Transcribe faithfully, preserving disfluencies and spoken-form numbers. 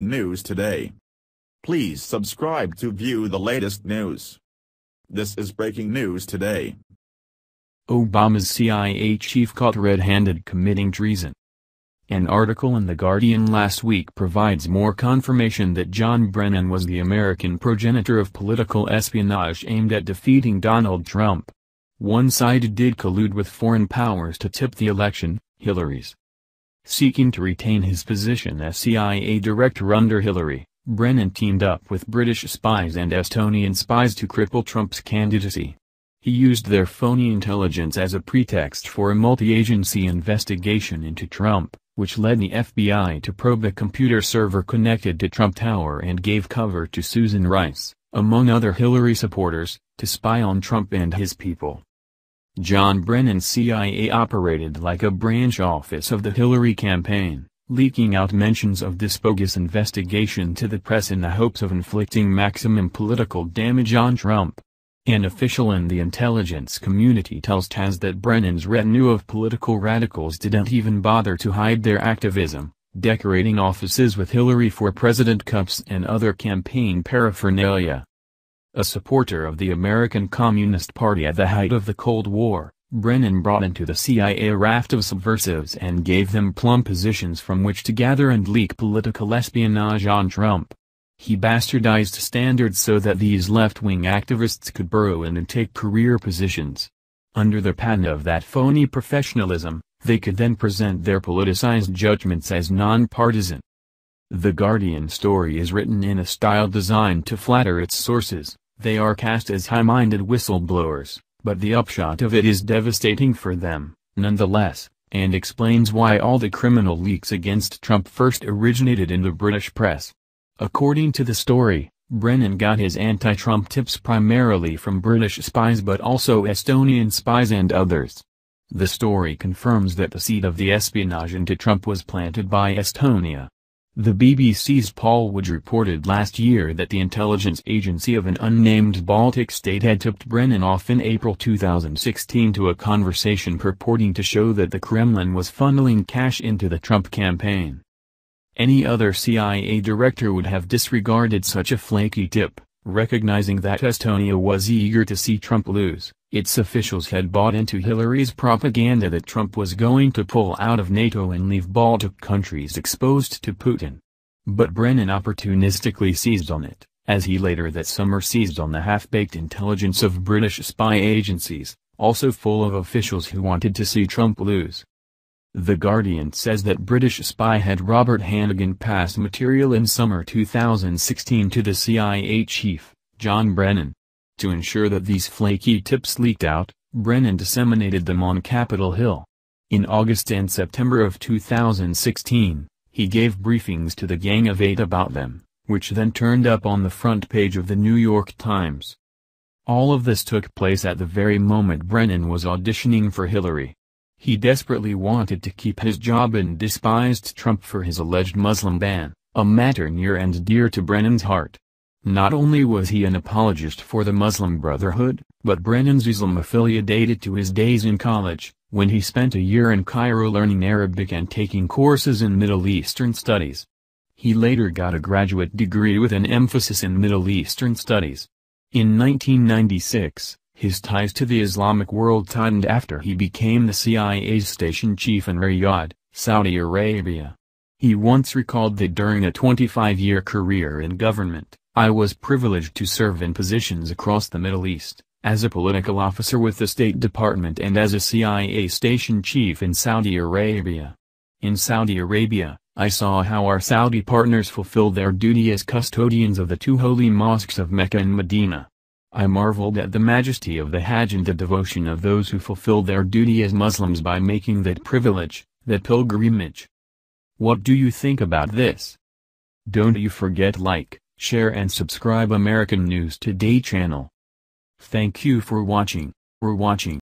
News Today. Please subscribe to view the latest news. This is breaking news today. Obama's C I A chief caught red-handed committing treason. An article in The Guardian last week provides more confirmation that John Brennan was the American progenitor of political espionage aimed at defeating Donald Trump. One side did collude with foreign powers to tip the election, Hillary's. Seeking to retain his position as C I A director under Hillary, Brennan teamed up with British spies and Estonian spies to cripple Trump's candidacy. He used their phony intelligence as a pretext for a multi-agency investigation into Trump, which led the F B I to probe a computer server connected to Trump Tower and gave cover to Susan Rice, among other Hillary supporters, to spy on Trump and his people. John Brennan's C I A operated like a branch office of the Hillary campaign, leaking out mentions of this bogus investigation to the press in the hopes of inflicting maximum political damage on Trump. An official in the intelligence community tells Taz that Brennan's retinue of political radicals didn't even bother to hide their activism, decorating offices with Hillary for president cups and other campaign paraphernalia. A supporter of the American Communist Party at the height of the Cold War, Brennan brought into the C I A a raft of subversives and gave them plum positions from which to gather and leak political espionage on Trump. He bastardized standards so that these left-wing activists could burrow in and take career positions. Under the patent of that phony professionalism, they could then present their politicized judgments as non-partisan. The Guardian story is written in a style designed to flatter its sources. They are cast as high-minded whistleblowers, but the upshot of it is devastating for them, nonetheless, and explains why all the criminal leaks against Trump first originated in the British press. According to the story, Brennan got his anti-Trump tips primarily from British spies but also Estonian spies and others. The story confirms that the seed of the espionage into Trump was planted by Estonia. The B B C's Paul Wood reported last year that the intelligence agency of an unnamed Baltic state had tipped Brennan off in April two thousand sixteen to a conversation purporting to show that the Kremlin was funneling cash into the Trump campaign. Any other C I A director would have disregarded such a flaky tip, recognizing that Estonia was eager to see Trump lose. Its officials had bought into Hillary's propaganda that Trump was going to pull out of NATO and leave Baltic countries exposed to Putin. But Brennan opportunistically seized on it, as he later that summer seized on the half-baked intelligence of British spy agencies, also full of officials who wanted to see Trump lose. The Guardian says that British spy had Robert Hannigan pass material in summer two thousand sixteen to the C I A chief, John Brennan. To ensure that these flaky tips leaked out, Brennan disseminated them on Capitol Hill. In August and September of two thousand sixteen, he gave briefings to the Gang of Eight about them, which then turned up on the front page of the New York Times. All of this took place at the very moment Brennan was auditioning for Hillary. He desperately wanted to keep his job and despised Trump for his alleged Muslim ban, a matter near and dear to Brennan's heart. Not only was he an apologist for the Muslim Brotherhood, but Brennan's Islam affiliate dated to his days in college, when he spent a year in Cairo learning Arabic and taking courses in Middle Eastern studies. He later got a graduate degree with an emphasis in Middle Eastern studies. In nineteen ninety-six, his ties to the Islamic world tightened after he became the C I A's station chief in Riyadh, Saudi Arabia. He once recalled that during a twenty-five year career in government, "I was privileged to serve in positions across the Middle East, as a political officer with the State Department and as a C I A station chief in Saudi Arabia. In Saudi Arabia, I saw how our Saudi partners fulfill their duty as custodians of the two holy mosques of Mecca and Medina. I marveled at the majesty of the Hajj and the devotion of those who fulfill their duty as Muslims by making that privilege, that pilgrimage." What do you think about this? Don't you forget like, share and subscribe American News Today channel. Thank you for watching, for watching.